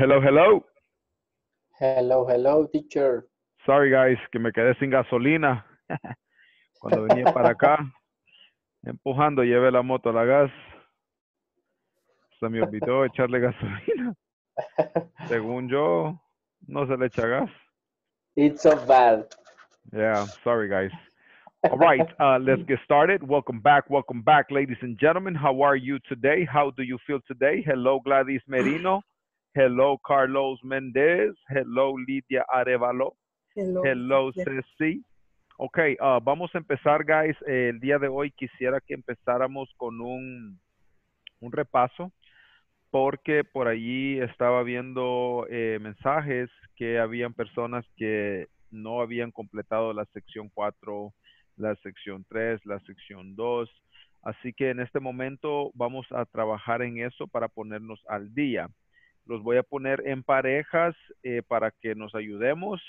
Hello, hello. Hello, hello, teacher. Sorry, guys, que me quedé sin gasolina. Cuando venía para acá, empujando, llevé la moto a la gas. Se me olvidó echarle gasolina. Según yo, no se le echa gas. It's so bad. Yeah, sorry, guys. All right, let's get started. Welcome back, ladies and gentlemen. How are you today? How do you feel today? Hello, Gladys Merino. Hello, Carlos Méndez. Hello, Lidia Arevalo. Hello, Cecy. Okay, vamos a empezar, guys. El día de hoy quisiera que empezáramos con un repaso, porque por allí estaba viendo mensajes que habían personas que no habían completado la sección 4, la sección 3, la sección 2. Así que en este momento vamos a trabajar en eso para ponernos al día. Los voy a poner en parejas para que nos ayudemos,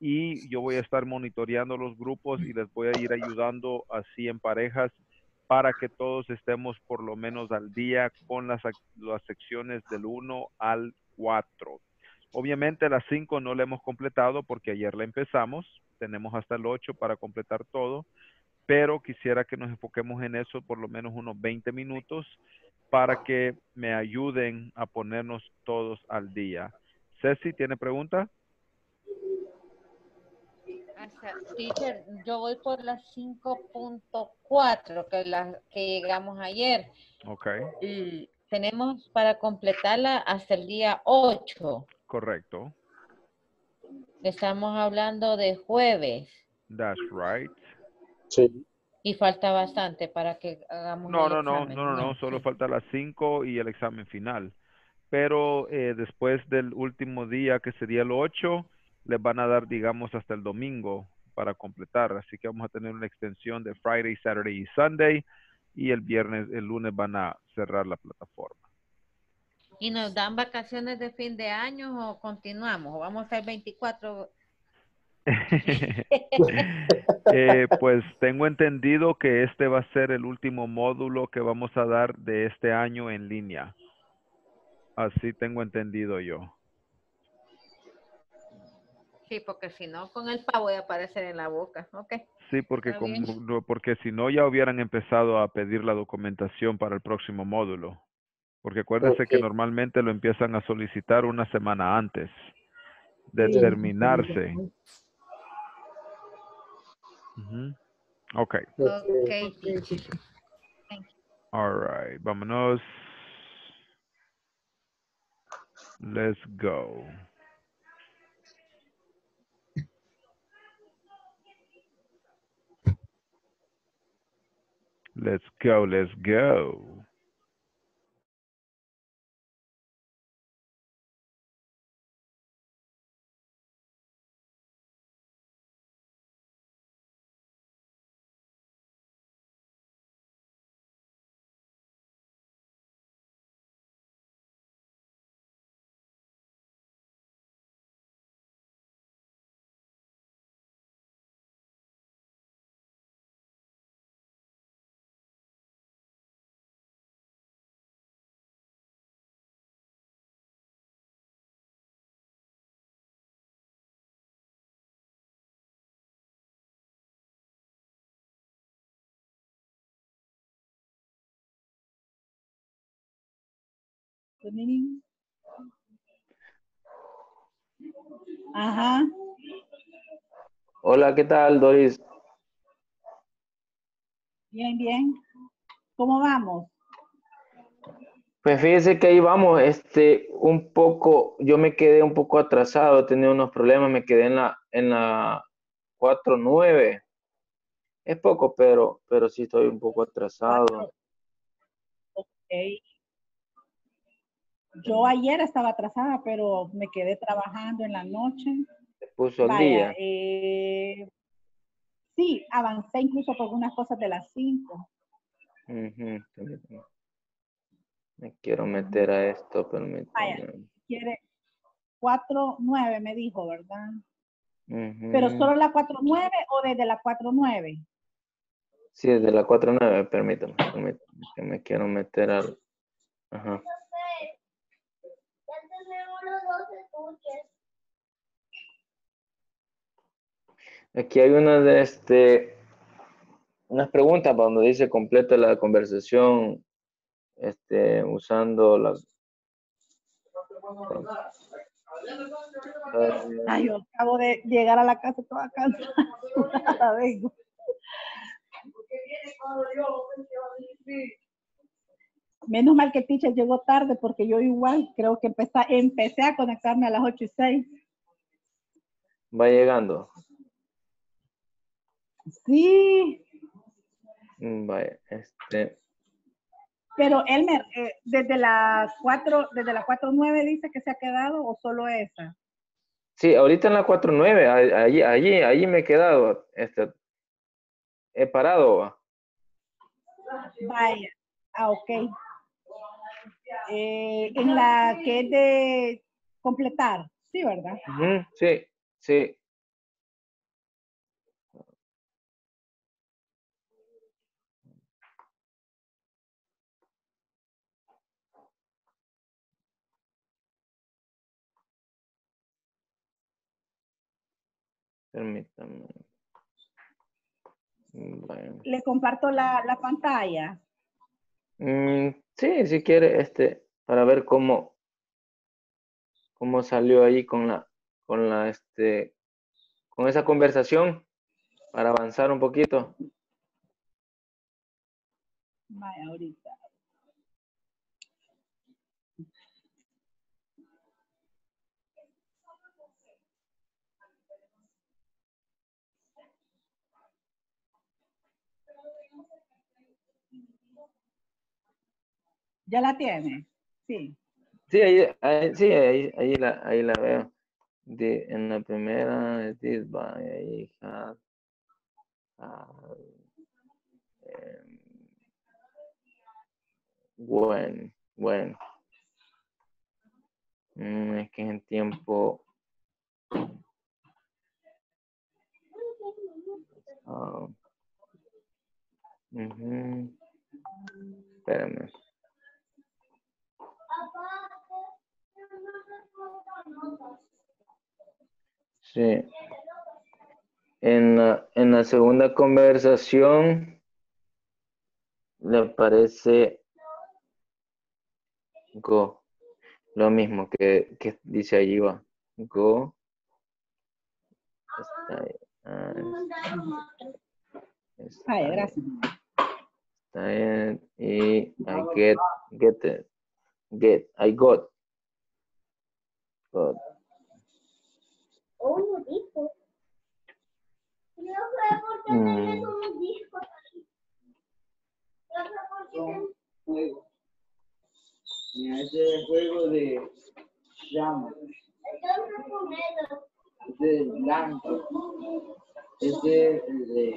y yo voy a estar monitoreando los grupos y les voy a ir ayudando así en parejas para que todos estemos por lo menos al día con las secciones del 1 al 4. Obviamente las 5 no la hemos completado porque ayer la empezamos. Tenemos hasta el 8 para completar todo, pero quisiera que nos enfoquemos en eso por lo menos unos 20 minutos para que me ayuden a ponernos todos al día. Cecy, ¿tiene pregunta? Teacher, yo voy por la 5.4 que llegamos ayer. Okay. Y tenemos para completarla hasta el día 8. Correcto. Estamos hablando de jueves. That's right. Sí. Y falta bastante para que hagamos no, solo falta las 5 y el examen final. Pero después del último día, que sería el 8, les van a dar, digamos, hasta el domingo para completar. Así que vamos a tener una extensión de Friday, Saturday y Sunday. Y el viernes, el lunes van a cerrar la plataforma. ¿Y nos dan vacaciones de fin de año o continuamos? ¿O vamos al 24? Pues tengo entendido que este va a ser el último módulo que vamos a dar de este año en línea. Así tengo entendido yo. Sí, porque si no, con el pavo de aparecer en la boca, ¿ok? Sí, porque si no ya hubieran empezado a pedir la documentación para el próximo módulo. Porque acuérdense que normalmente lo empiezan a solicitar una semana antes de terminarse. Ok. All right, vámonos. Let's go. Let's go, let's go. Ajá. Hola, ¿qué tal, Doris? Bien, bien. ¿Cómo vamos? Pues fíjese que ahí vamos, un poco, yo me quedé un poco atrasado, tenía unos problemas, me quedé en la 4.9. Es poco, pero sí estoy un poco atrasado. Okay. Yo ayer estaba atrasada, pero me quedé trabajando en la noche. Se puso al día. Sí, avancé incluso por unas cosas de las 5. Me quiero meter a esto, permítame. Vaya, quiere 4.9 me dijo, ¿verdad? ¿Pero solo la 4.9 o desde la 4.9? Sí, desde la 4.9, permítame. Que me quiero meter al... Ajá. Aquí hay una de unas preguntas cuando dice completa la conversación usando las... Ay, yo acabo de llegar a la casa toda cansada. Vengo. Menos mal que Ticha llegó tarde porque yo igual creo que empecé a conectarme a las 8:06. Va llegando. Sí. Vaya, Pero Elmer, desde la 4:09 dice que se ha quedado o solo esa. Sí, ahorita en la 4:09, allí me he quedado, he parado. Vaya, ok. En la que es de completar, sí, ¿verdad? Uh-huh, sí, sí. Permítame. Bueno. ¿Le comparto la pantalla? Sí, si quiere, para ver cómo salió ahí con esa conversación para avanzar un poquito. Vaya, ahorita. ¿Ya la tiene? Sí. Sí, ahí la veo. En la primera, ahí, bueno. Es que es en tiempo... Espérame. Sí. En la segunda conversación le aparece go. Lo mismo que dice allí va. Go. Está ahí. Ay, gracias. Está bien. Y I get it. I got. Un disco. Yo fue porque tenés un disco. Yo juego. Mira, ese es juego de llama. Este es blanco. Este es de...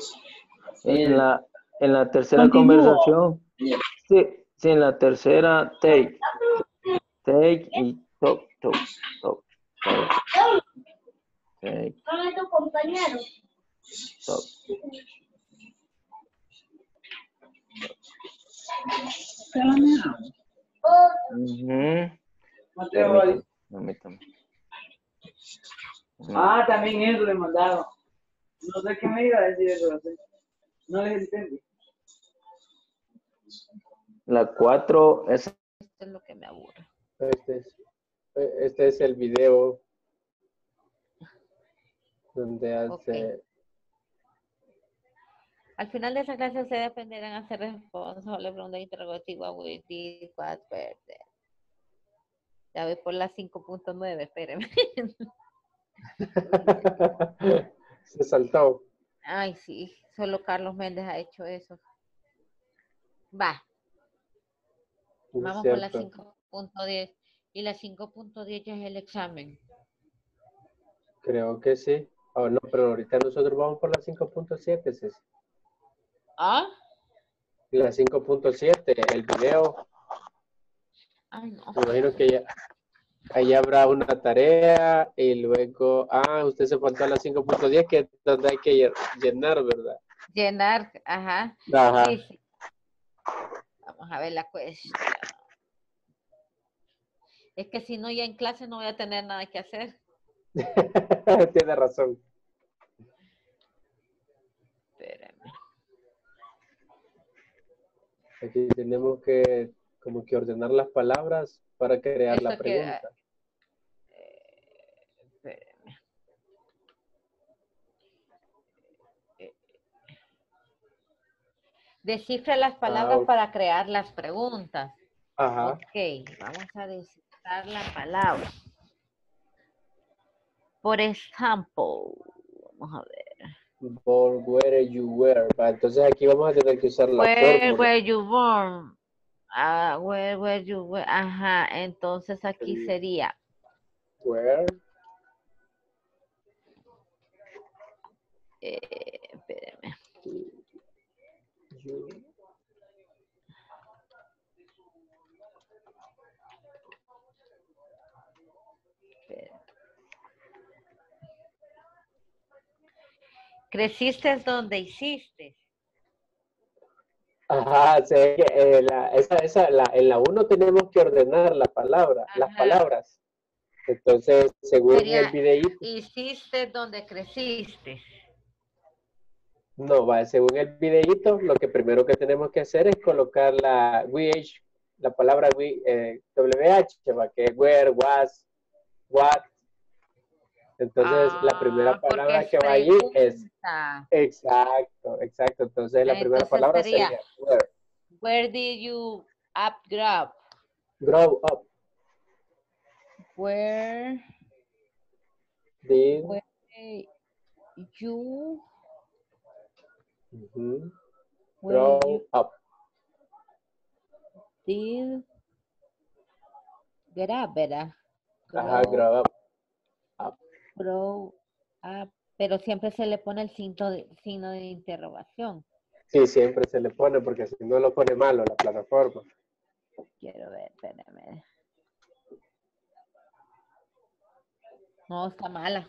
En la tercera conversación. Sí. Sí, en la tercera, take y talk. Con tu compañero. Talk. Ah, también eso le mandaron. No sé qué me iba a decir eso. No les entendí. La 4 es... Esto es lo que me aburre. Este es el video donde hace... Okay. Al final de esa clase se aprenderán a ser responsables pregunta interrogativa. With this, what, where, there. Ya voy por la 5.9, espérenme. Se saltó. Ay, sí. Solo Carlos Méndez ha hecho eso. Va. Vamos con la 5.10. Y la 5.10 es el examen. Creo que sí. Oh, no, pero ahorita nosotros vamos por la 5.7, Cecy. ¿Ah? La 5.7, el video. Ay, no. Me imagino que ya... Ahí habrá una tarea y luego... Ah, usted se faltó a la 5.10, que es donde hay que llenar, ¿verdad? Llenar, ajá. Ajá. Sí. Vamos a ver la cuestión. Es que si no, ya en clase no voy a tener nada que hacer. Tiene razón. Aquí tenemos que como que ordenar las palabras para crear eso la pregunta. Queda... Descifra las palabras para crear las preguntas. Ajá. Ok, vamos a descifrar la palabra. Por ejemplo, vamos a ver. Born where you were. Entonces aquí vamos a tener que usar la fórmula. Where you born. Where you were. Ajá, entonces aquí sería. Where. Espérame. Creciste es donde hiciste. Ajá, sí, en la 1 tenemos que ordenar la palabra, las palabras. Entonces, según el videíto. Hiciste donde creciste. No, va, según el videíto, lo que primero que tenemos que hacer es colocar la la palabra WH, va, que es where, was, what. Entonces, la primera palabra que va allí es... Exacto. Entonces, la primera palabra sería where. Where did you grow up? Where you... Grow up. Grow up. Pero siempre se le pone el signo de interrogación. Sí, siempre se le pone porque si no lo pone malo la plataforma. Quiero ver, espérame. No, está mala.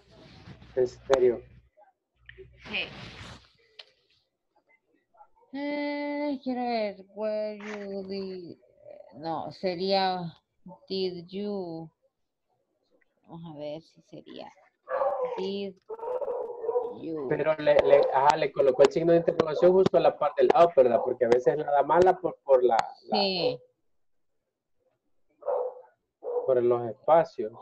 ¿En serio? Sí. Quiero ver, where you did... No, sería did you... Vamos a ver si sería... Pero le colocó el signo de interrogación justo a la parte del up, ¿verdad? Porque a veces la da mala por sí. Por los espacios.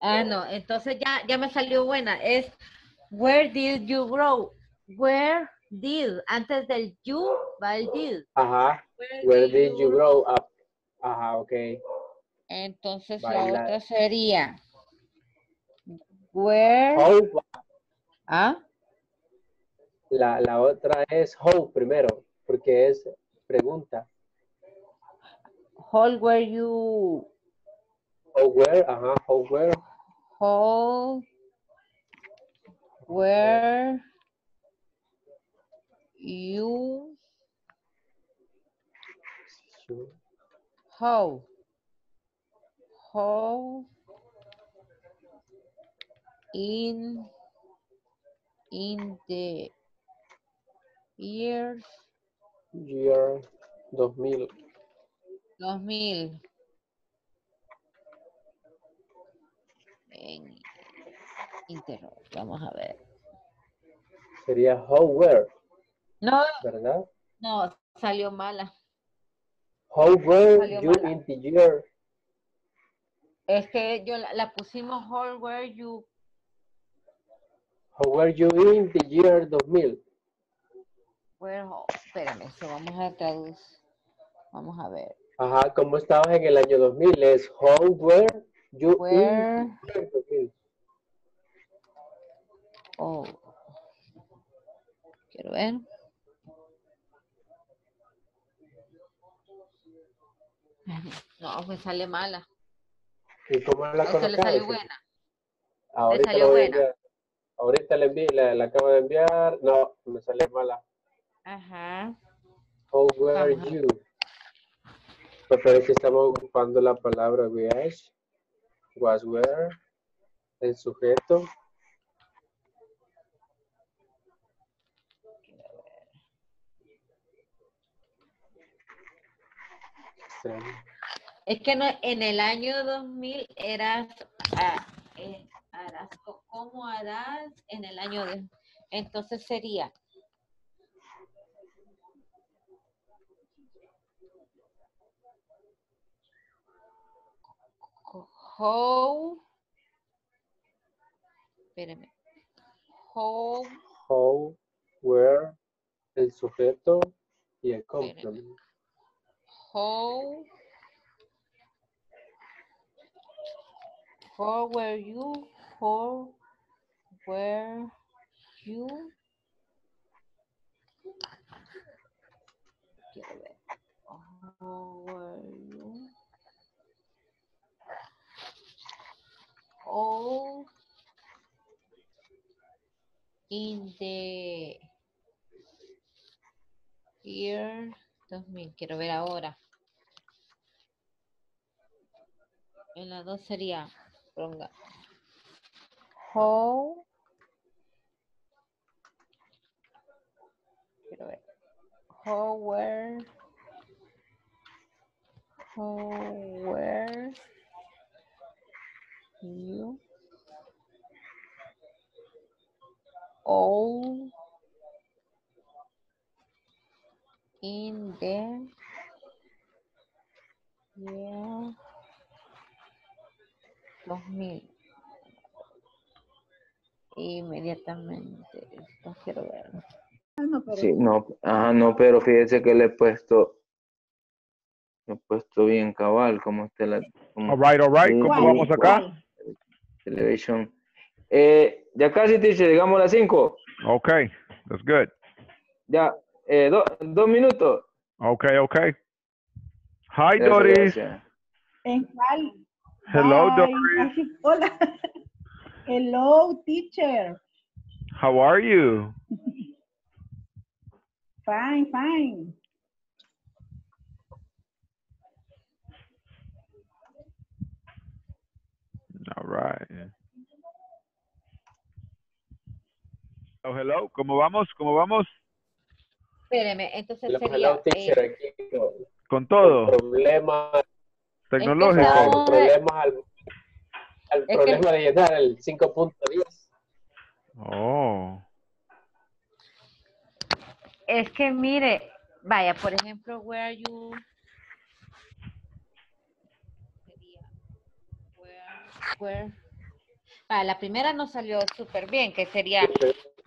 No, entonces ya me salió buena. Es where did you grow? Where did, antes del you va el did. Ajá. Where did you grow up? Ajá, ok. Entonces la otra sería where. How. La otra es how primero, porque es pregunta. How were you? How were, ajá, how were. How were you? How in the year 2000 en interrogación, vamos a ver, sería how were, no, ¿verdad? No, salió mala. How were you in the year, es que yo la pusimos how were you. How were you in the year 2000? Bueno, espérame, vamos a traducir. Vamos a ver. Ajá, ¿cómo estabas en el año 2000? Es how were you in the year 2000? Oh. Quiero ver. No, me sale mala. ¿Y cómo la colocamos? ¿Se le salió buena? Le salió buena. Ahorita la acabo de enviar. No, me salió mala. Ajá. How were you? Pero parece que estamos ocupando la palabra was, were, el sujeto. Sí. Es que no, en el año 2000 eras... harás o cómo harás en el año de... Entonces sería How, where, el sujeto y el complemento. How were you? How were you? Quiero ver. How were you? All in the year 2000. Quiero ver ahora. En la 2 sería pronga. How. Quiero ver. How were. How were. You all in the year 2000. Inmediatamente esto quiero ver. Sí, no, ajá, no, pero fíjese que le he puesto bien cabal como usted la. Como all right, ¿cómo vamos acá? Television. Ya casi, Ticha, llegamos a las 5. Ok, that's good. Ya, 2 minutos. Ok. Hi, Doris. Hello, Doris. Hola. Hello, teacher. How are you? Fine. All right. Hello, ¿Cómo vamos? Espéreme, entonces hello, sería... Hello, teacher, aquí, con todo. Problemas tecnológicos. Problemas al problema que... de llenar el 5.10. Oh. Es que mire, vaya, por ejemplo, where you... Where. Ah, la primera nos salió súper bien, que sería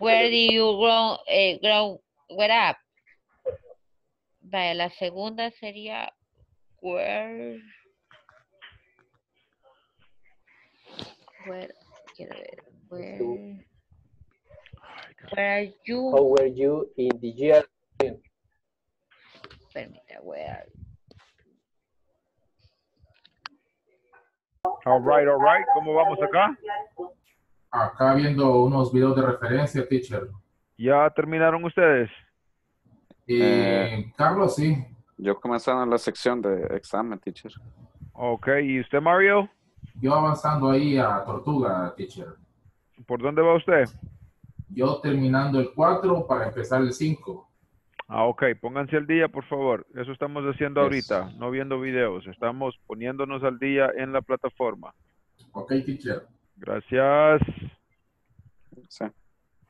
where do you grow up. Vale, la segunda sería How were you in the year? Permita, where. All right. ¿Cómo vamos acá? Acá viendo unos videos de referencia, teacher. ¿Ya terminaron ustedes? Carlos, sí. Yo comenzando la sección de examen, teacher. Ok, ¿y usted, Mario? Yo avanzando ahí a Tortuga, teacher. ¿Por dónde va usted? Yo terminando el 4 para empezar el 5. Ah, ok, pónganse al día, por favor. Eso estamos haciendo ahorita, no viendo videos. Estamos poniéndonos al día en la plataforma. Ok, teacher. Gracias. Sí.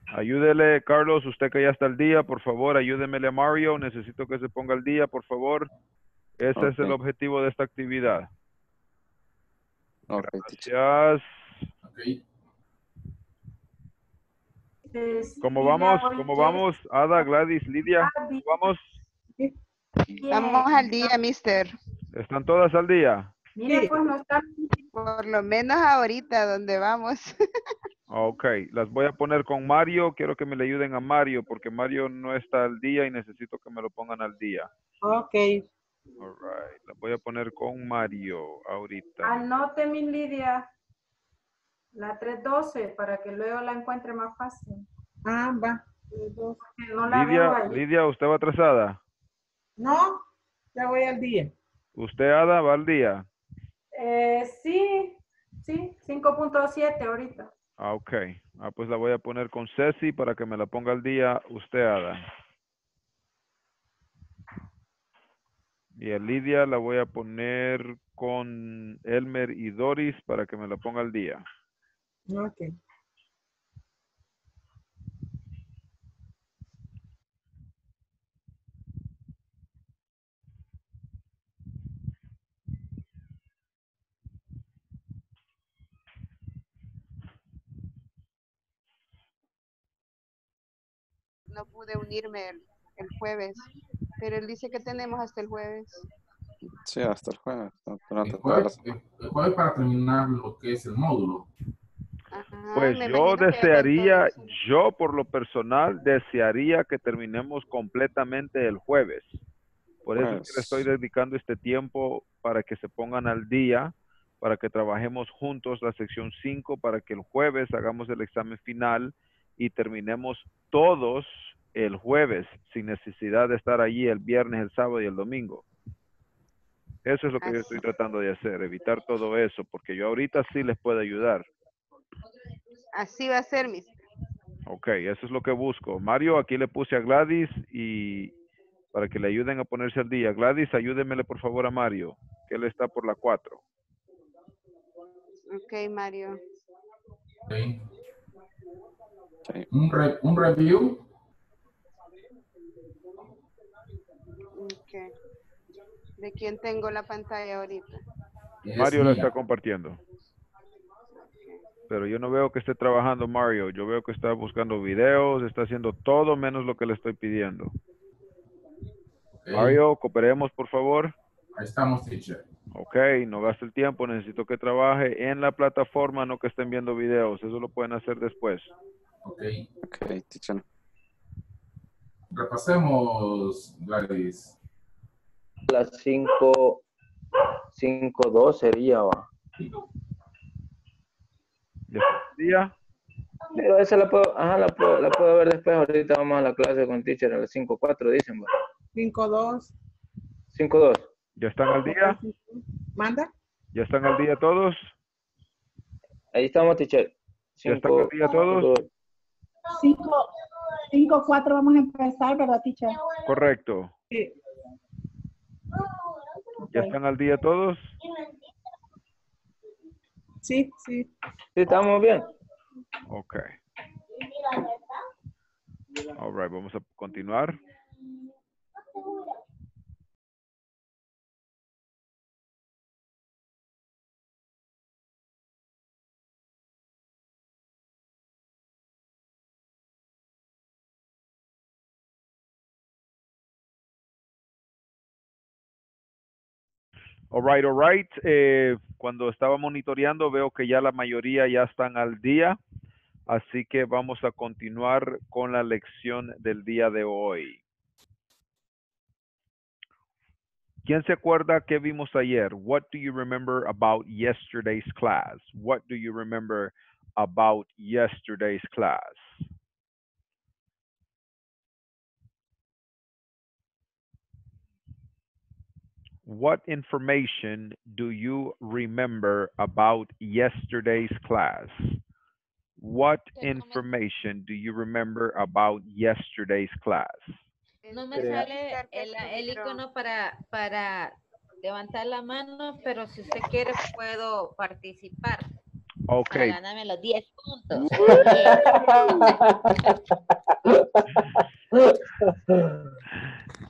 Ayúdele, Carlos, usted que ya está al día, por favor, ayúdemele a Mario. Necesito que se ponga al día, por favor. Ese es el objetivo de esta actividad. Okay, gracias. Okay. ¿Cómo vamos? Ada, Gladys, Lidia, ¿cómo vamos? Vamos al día, mister. ¿Están todas al día? Mire, pues no están. Por lo menos ahorita, donde vamos. Ok, las voy a poner con Mario. Quiero que me le ayuden a Mario, porque Mario no está al día y necesito que me lo pongan al día. Ok. All right, las voy a poner con Mario ahorita. Anote, mi Lidia. La 312, para que luego la encuentre más fácil. Ah, va. No la veo. Lidia, ¿usted va atrasada? No, ya voy al día. ¿Usted, Ada, va al día? Sí, 5.7 ahorita. Ah, ok. Ah, pues la voy a poner con Cecy para que me la ponga al día usted, Ada. Y a Lidia la voy a poner con Elmer y Doris para que me la ponga al día. Ok. no pude unirme el jueves, pero él dice que tenemos hasta el jueves. Sí, hasta el jueves. El jueves para terminar lo que es el módulo. Ajá, pues yo desearía, yo por lo personal desearía que terminemos completamente el jueves. Por eso es que le estoy dedicando este tiempo para que se pongan al día, para que trabajemos juntos la sección 5, para que el jueves hagamos el examen final y terminemos todos el jueves, sin necesidad de estar allí el viernes, el sábado y el domingo. Eso es lo que yo estoy tratando de hacer, evitar todo eso, porque yo ahorita sí les puedo ayudar. Así va a ser, mister. Ok, eso es lo que busco. Mario, aquí le puse a Gladys y para que le ayuden a ponerse al día. Gladys, ayúdemele por favor a Mario, que él está por la 4. Ok, Mario. Okay. Okay. ¿Un review? Okay. ¿De quién tengo la pantalla ahorita? Mario la está compartiendo. Pero yo no veo que esté trabajando Mario. Yo veo que está buscando videos, está haciendo todo menos lo que le estoy pidiendo. Okay. Mario, cooperemos, por favor. Ahí estamos, teacher. Ok, no gaste el tiempo. Necesito que trabaje en la plataforma, no que estén viendo videos. Eso lo pueden hacer después. Ok. Ok, teacher. Repasemos, Gladys. Las 5:02 sería, ¿va? ¿Día? Pero esa la puedo, ajá, la puedo ver después. Ahorita vamos a la clase con teacher a las 5:04, dicen, ¿va? 5:02. ¿Ya están al día? ¿Manda? ¿Ya están al día todos? Ahí estamos, teacher. ¿Ya están al día todos? 5:04 vamos a empezar, ¿verdad, teacher? Correcto. Sí. ¿Ya están al día todos? Sí, sí. Sí, estamos bien. Ok. All right, vamos a continuar. All right, cuando estaba monitoreando veo que ya la mayoría ya están al día, así que vamos a continuar con la lección del día de hoy. ¿Quién se acuerda qué vimos ayer? What do you remember about yesterday's class? What do you remember about yesterday's class? What information do you remember about yesterday's class? What information do you remember about yesterday's class? No me sale el icono para levantar la mano, pero si usted quiere puedo participar. Okay. Para ganarme los 10 puntos.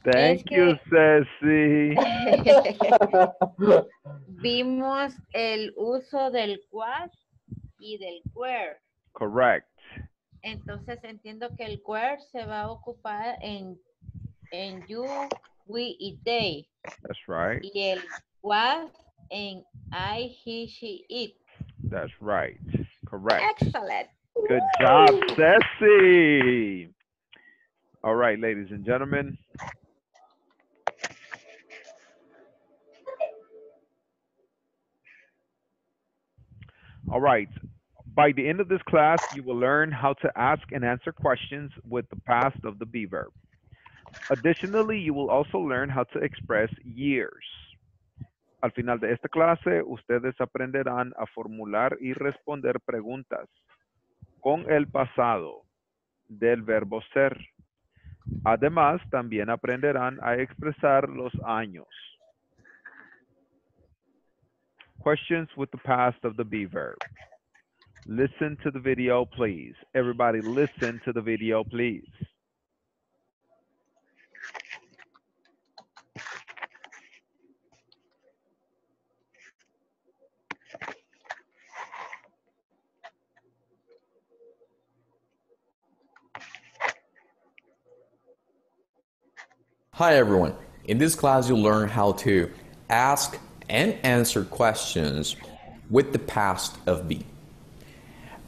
Thank you, Cecy. Vimos el uso del was y del were. Correct. Entonces entiendo que el were se va a ocupar en you, we y they. That's right. Y el was en I, he, she, it. That's right. Correct. Excellent. Good job, Cecy. All right, ladies and gentlemen. All right. By the end of this class, you will learn how to ask and answer questions with the past of the be verb. Additionally, you will also learn how to express years. Al final de esta clase, ustedes aprenderán a formular y responder preguntas con el pasado del verbo ser. Además, también aprenderán a expresar los años. Questions with the past of the be verb. Listen to the video, please. Everybody listen to the video, please. Hi everyone. In this class you'll learn how to ask and answer questions with the past of be.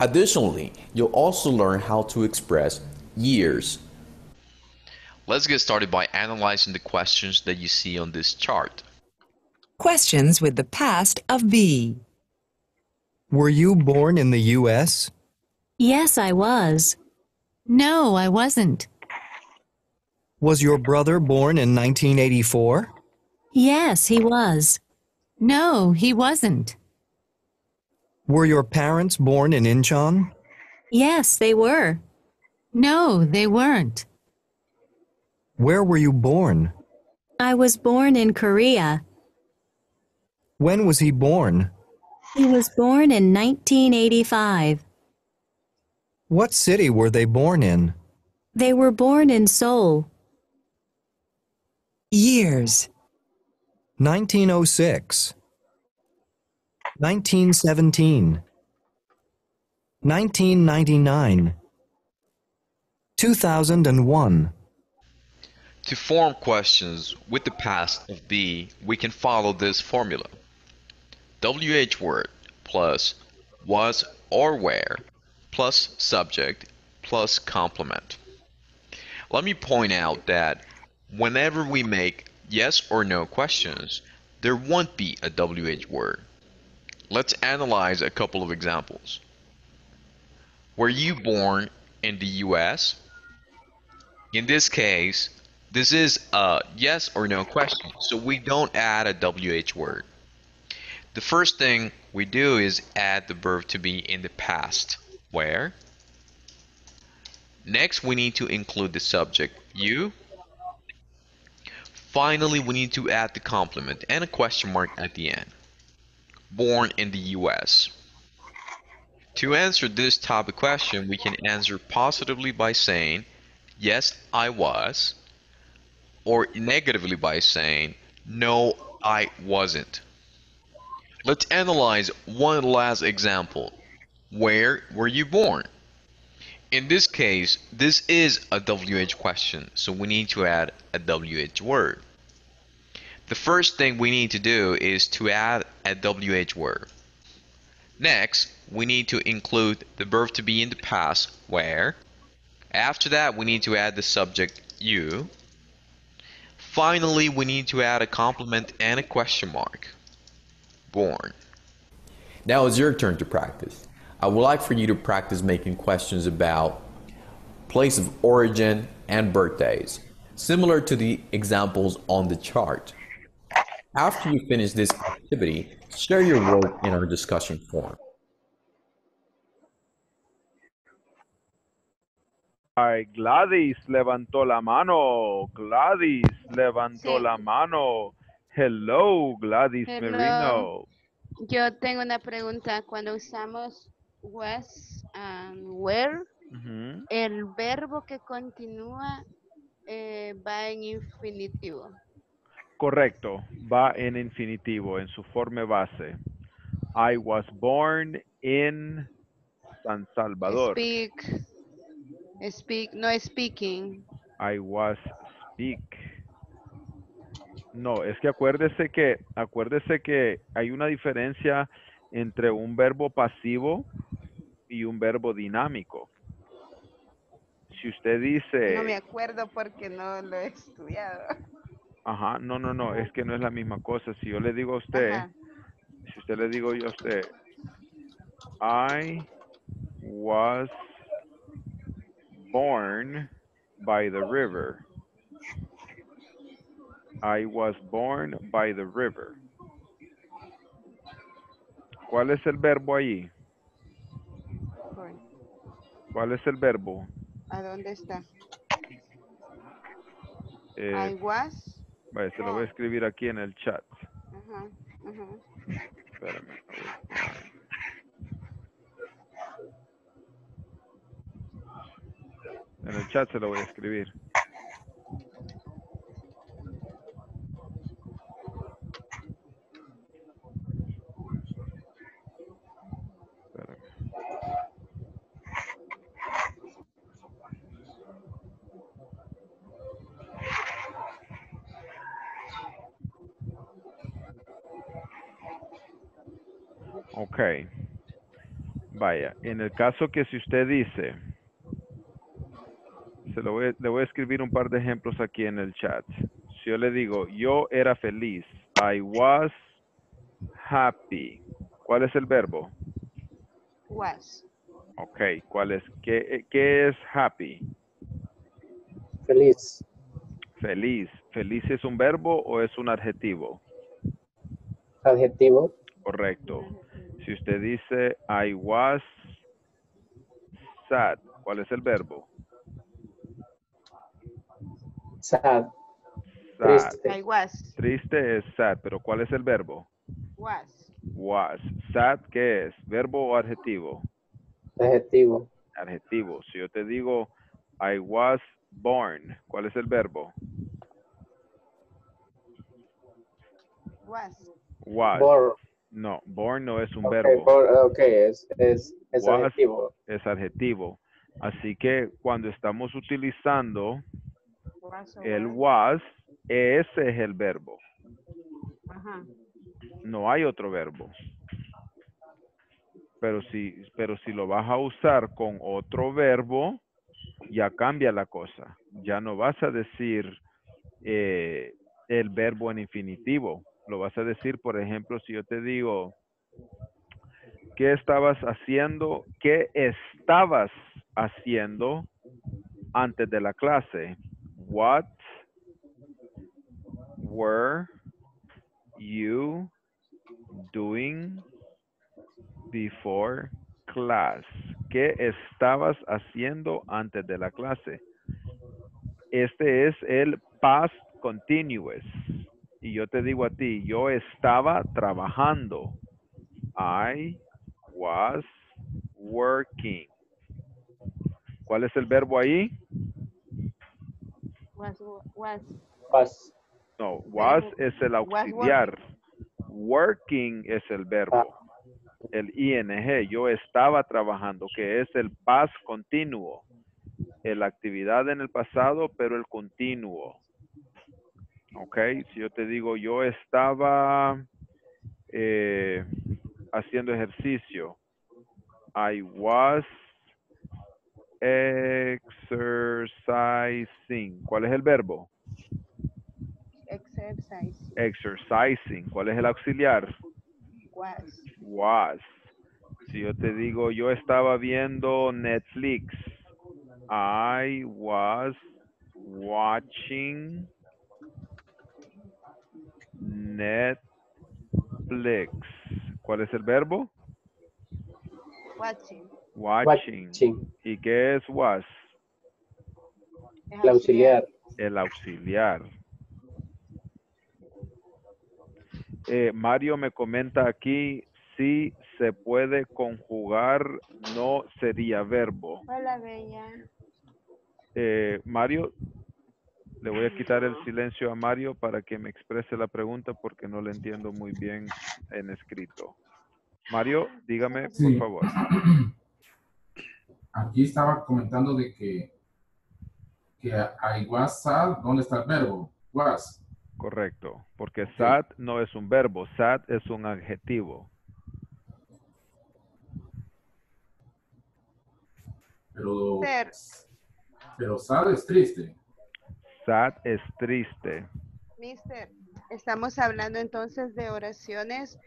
Additionally, you'll also learn how to express years. Let's get started by analyzing the questions that you see on this chart. Questions with the past of be. Were you born in the U.S.? Yes, I was. No, I wasn't. Was your brother born in 1984? Yes, he was. No, he wasn't. Were your parents born in Incheon? Yes, they were. No, they weren't. Where were you born? I was born in Korea. When was he born? He was born in 1985. What city were they born in? They were born in Seoul. Years. 1906, 1917, 1999, 2001. To form questions with the past of be, we can follow this formula. WH word plus was or were plus subject plus complement. Let me point out that whenever we make yes or no questions, there won't be a WH word. Let's analyze a couple of examples. Were you born in the US? In this case, this is a yes or no question, so we don't add a WH word. The first thing we do is add the verb to be in the past, where. Next, we need to include the subject, you. Finally, we need to add the complement and a question mark at the end. Born in the US. To answer this type of question, we can answer positively by saying, yes, I was, or negatively by saying, no, I wasn't. Let's analyze one last example. Where were you born? In this case, this is a WH question, so we need to add a WH word. The first thing we need to do is to add a WH word. Next, we need to include the verb to be in the past, where. After that, we need to add the subject, you. Finally, we need to add a complement and a question mark. Born. Now it's your turn to practice. I would like for you to practice making questions about place of origin and birthdays, similar to the examples on the chart. After you finish this activity, share your work in our discussion forum. Ay, Gladys levantó la mano. Gladys levantó la mano. Hello, Gladys Merino. Yo tengo una pregunta. Cuando usamos was and were, el verbo que continúa va en infinitivo. Correcto, va en infinitivo, en su forma base. I was born in San Salvador. Speak, no speaking. I was speak. No, es que acuérdese que hay una diferencia entre un verbo pasivo y un verbo dinámico. Si usted dice... No me acuerdo porque no lo he estudiado. Ajá, no, es que no es la misma cosa. Si yo le digo a usted, si le digo yo a usted, I was born by the river. I was born by the river. ¿Cuál es el verbo allí? ¿Cuál es el verbo? ¿A dónde está? I was. Vale, se lo voy a escribir aquí en el chat. Espérame. En el chat se lo voy a escribir. Ok. Vaya, en el caso que si usted dice, le voy a escribir un par de ejemplos aquí en el chat. Si yo le digo, yo era feliz. I was happy. ¿Cuál es el verbo? Was. Ok, ¿cuál es? ¿Qué es happy? Feliz. Feliz. ¿Feliz es un verbo o es un adjetivo? Adjetivo. Correcto. Si usted dice, I was sad, ¿cuál es el verbo? Sad. Sad. Triste. I was. Triste es sad, pero ¿cuál es el verbo? Was. Was. Sad, ¿qué es? ¿Verbo o adjetivo? Adjetivo. Adjetivo. Si yo te digo, I was born, ¿cuál es el verbo? Was. Was. Born. No, born no es un verbo. Born, ok, es adjetivo. Es adjetivo. Así que cuando estamos utilizando el was, ese es el verbo. Ajá. No hay otro verbo. Pero si lo vas a usar con otro verbo, ya cambia la cosa. Ya no vas a decir el verbo en infinitivo. Lo vas a decir, por ejemplo, si yo te digo, ¿qué estabas haciendo? ¿Qué estabas haciendo antes de la clase? What were you doing before class? ¿Qué estabas haciendo antes de la clase? Este es el past continuous. Y yo te digo a ti, yo estaba trabajando. I was working. ¿Cuál es el verbo ahí? Was. No, was es el auxiliar. Working es el verbo. El ing, yo estaba trabajando, que es el past continuo. La actividad en el pasado, pero el continuo. Ok, si yo te digo, yo estaba haciendo ejercicio. I was exercising. ¿Cuál es el verbo? Exercising. Exercising. ¿Cuál es el auxiliar? Was. Was. Si yo te digo, yo estaba viendo Netflix. I was watching Netflix. ¿Cuál es el verbo? Watching. Watching. Watching. ¿Y qué es was? El auxiliar. El auxiliar. Mario me comenta aquí, si se puede conjugar, no sería verbo. Hola, Bella. Mario, le voy a quitar el silencio a Mario para que me exprese la pregunta porque no la entiendo muy bien en escrito. Mario, dígame, sí, por favor. Aquí estaba comentando de que I was sad, ¿dónde está el verbo? Was. Correcto, porque okay, sad no es un verbo, sad es un adjetivo. Pero sad es triste. Sad es triste. Mister, estamos hablando entonces de oraciones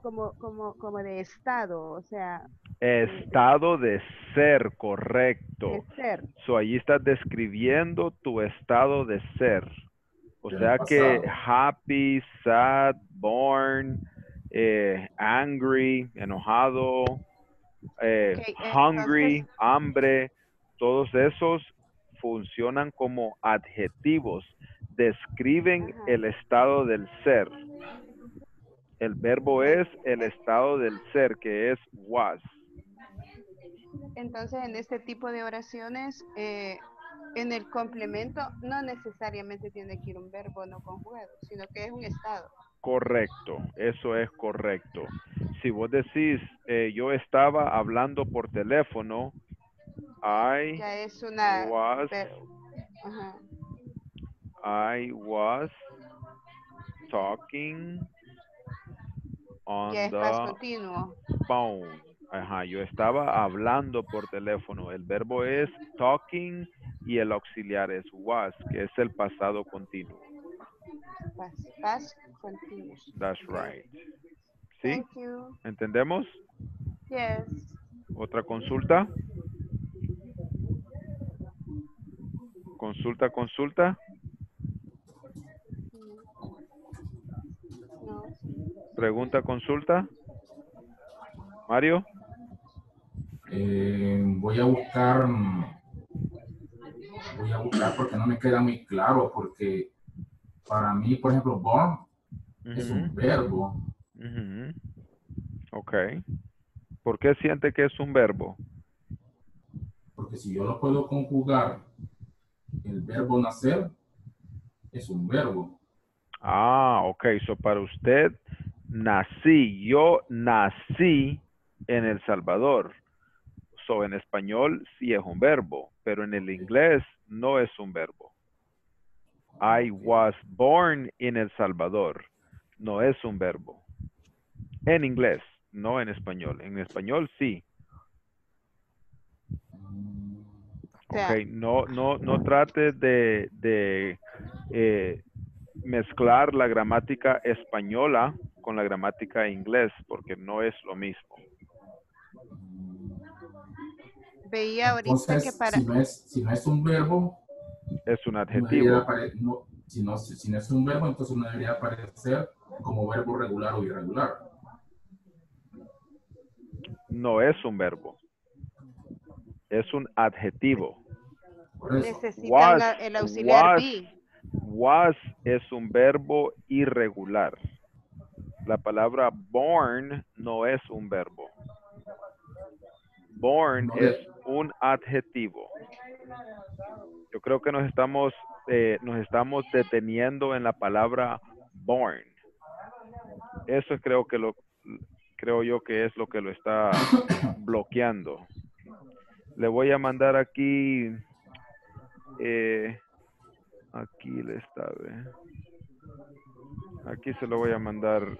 como de estado, o sea... Estado de ser, correcto. De ser. So, allí estás describiendo tu estado de ser. O sea que happy, sad, born, angry, enojado, okay, hungry, entonces, hambre, todos esos funcionan como adjetivos. Describen el estado del ser. El verbo es el estado del ser, que es was. Entonces, en este tipo de oraciones... en el complemento no necesariamente tiene que ir un verbo no conjugado, sino que es un estado. Correcto, eso es correcto. Si vos decís, yo estaba hablando por teléfono, I ya es una, was, I was talking on the phone. Ajá, yo estaba hablando por teléfono. El verbo es talking y el auxiliar es was, que es el pasado continuo. Past continuo. That's right. ¿Sí? Thank you. ¿Entendemos? Yes. ¿Otra consulta? Consulta. No. Consulta. Mario. Voy a buscar porque no me queda muy claro, porque para mí, por ejemplo, born es un verbo. Ok. ¿Por qué siente que es un verbo? Porque si yo no puedo conjugar el verbo nacer, es un verbo. Ah, ok. So para usted, nací. Yo nací en El Salvador. So en español sí es un verbo, pero en el inglés no es un verbo. I was born in El Salvador. No es un verbo. En inglés, no en español. En español sí. Ok, no trate de mezclar la gramática española con la gramática inglés, porque no es lo mismo. Veía ahorita entonces, que para... Si no es un verbo... Es un adjetivo. Si no es un verbo, entonces no debería aparecer como verbo regular o irregular. No es un verbo. Es un adjetivo. Necesita el auxiliar be. Was es un verbo irregular. La palabra born no es un verbo. Born es un adjetivo. Yo creo que nos estamos deteniendo en la palabra born. Eso creo yo que es lo que lo está bloqueando. Le voy a mandar aquí, aquí se lo voy a mandar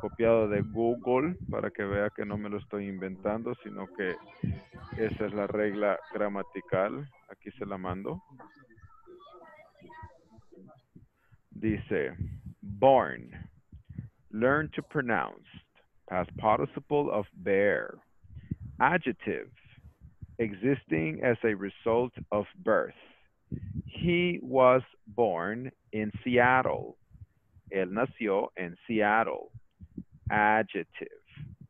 copiado de Google para que vea que no me lo estoy inventando, sino que esa es la regla gramatical. Aquí se la mando. Dice, born, learn to pronounce, past participle of bear, adjective, existing as a result of birth. He was born in Seattle. Él nació en Seattle. Adjective.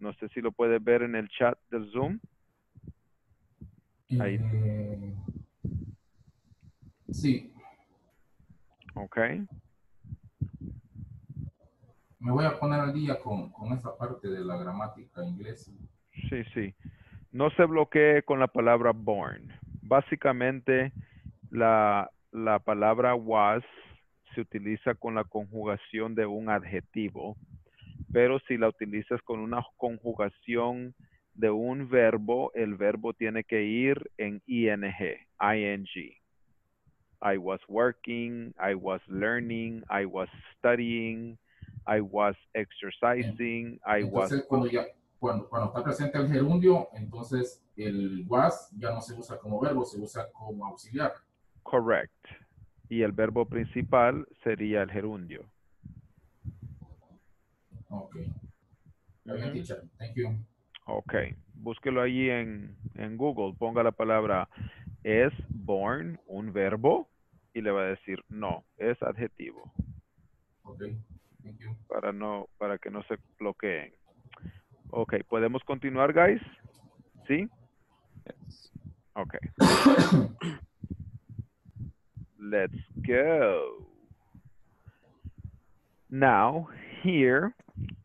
No sé si lo puede ver en el chat del Zoom. Ahí. Sí. Ok. Me voy a poner al día con esa parte de la gramática inglesa. Sí, sí. No se bloquee con la palabra born. Básicamente, la palabra was se utiliza con la conjugación de un adjetivo, pero si la utilizas con una conjugación de un verbo, el verbo tiene que ir en ing. I was working, I was learning, I was studying, I was exercising, I was... Cuando está presente el gerundio, entonces el was ya no se usa como verbo, se usa como auxiliar. Correct. Y el verbo principal sería el gerundio. Ok. Gracias, teacher. Thank you. Ok. Búsquelo allí en Google. Ponga la palabra, ¿es born un verbo? Y le va a decir, no, es adjetivo. Ok. Thank you. Para que no se bloqueen. Ok, ¿podemos continuar, guys? ¿Sí? Yes. Ok. Let's go. Now, here,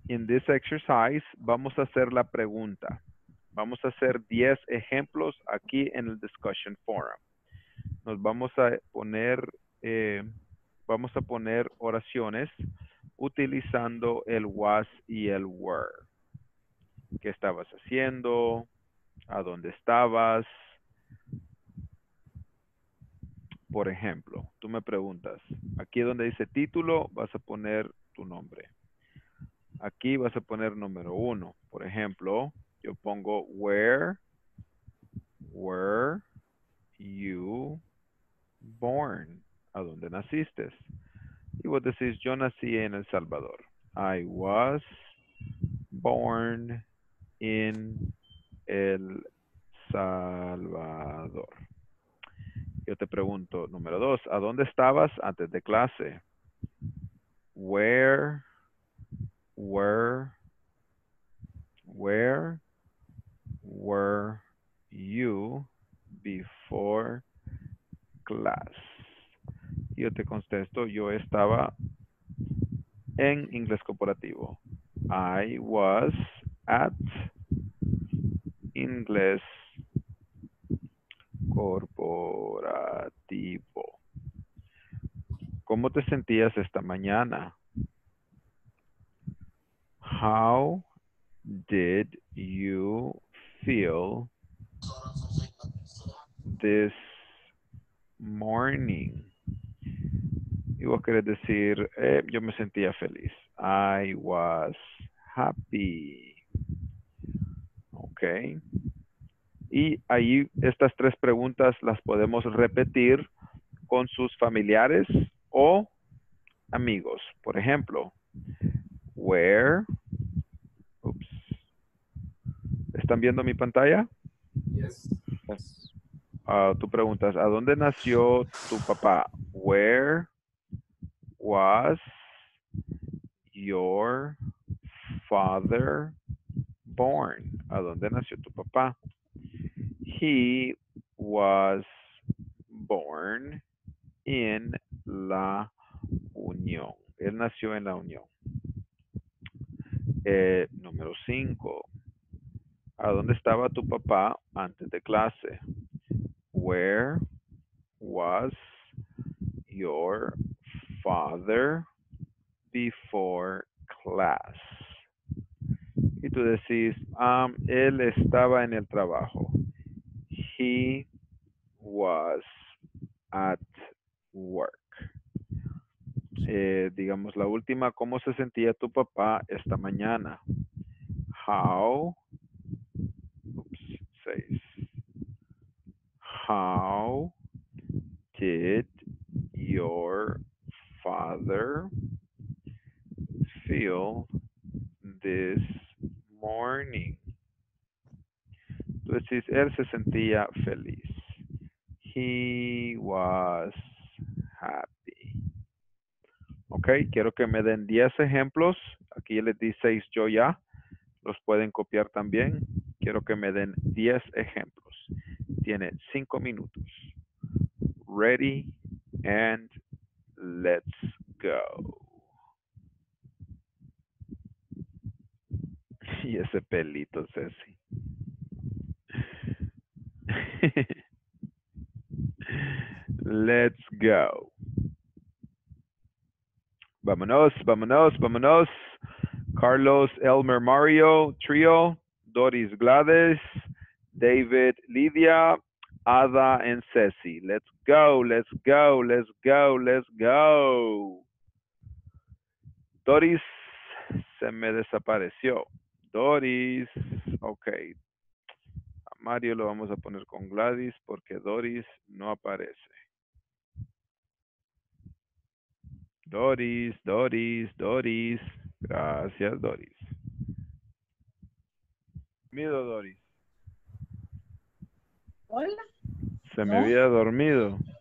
in this exercise, vamos a hacer la pregunta. Vamos a hacer 10 ejemplos aquí en el discussion forum. Nos vamos a poner, oraciones utilizando el was y el were. ¿Qué estabas haciendo? ¿A dónde estabas? Por ejemplo, tú me preguntas. Aquí donde dice título, vas a poner tu nombre. Aquí vas a poner número 1. Por ejemplo, yo pongo where were you born? ¿A dónde naciste? Y vos decís, yo nací en El Salvador. I was born in El Salvador. Yo te pregunto, número 2, ¿a dónde estabas antes de clase? Where were you before class? Yo te contesto, yo estaba en Inglés Corporativo. I was at Inglés Corporativo. ¿Cómo te sentías esta mañana? How did you feel this morning? Y vos querés decir, yo me sentía feliz. I was happy. Ok. Y ahí estas 3 preguntas las podemos repetir con sus familiares o amigos. Por ejemplo, where. Oops. ¿Están viendo mi pantalla? Yes. Yes. Tú preguntas, ¿a dónde nació tu papá? Where was your father born? ¿A dónde nació tu papá? He was born in La Unión. Él nació en La Unión. Número 5. ¿A dónde estaba tu papá antes de clase? Where was your father before class? Y tú decís, él estaba en el trabajo. He was at work. Digamos la última, ¿cómo se sentía tu papá esta mañana? How did your father feel this morning? Entonces, él se sentía feliz. He was happy. Ok, quiero que me den 10 ejemplos. Aquí les di 6 yo ya. Los pueden copiar también. Quiero que me den 10 ejemplos. Tiene 5 minutos. Ready and let's go. Y ese pelito, Cecy. Let's go. Vámonos, vámonos, vámonos. Carlos, Elmer, Mario, Trio, Doris, Gladys, David, Lidia, Ada, and Cecy. Let's go, let's go, let's go, let's go. Doris se me desapareció. Doris, ok. A Mario lo vamos a poner con Gladys porque Doris no aparece. Doris, Doris, Doris. Gracias, Doris. Dormido, Doris. Hola. Se me había dormido.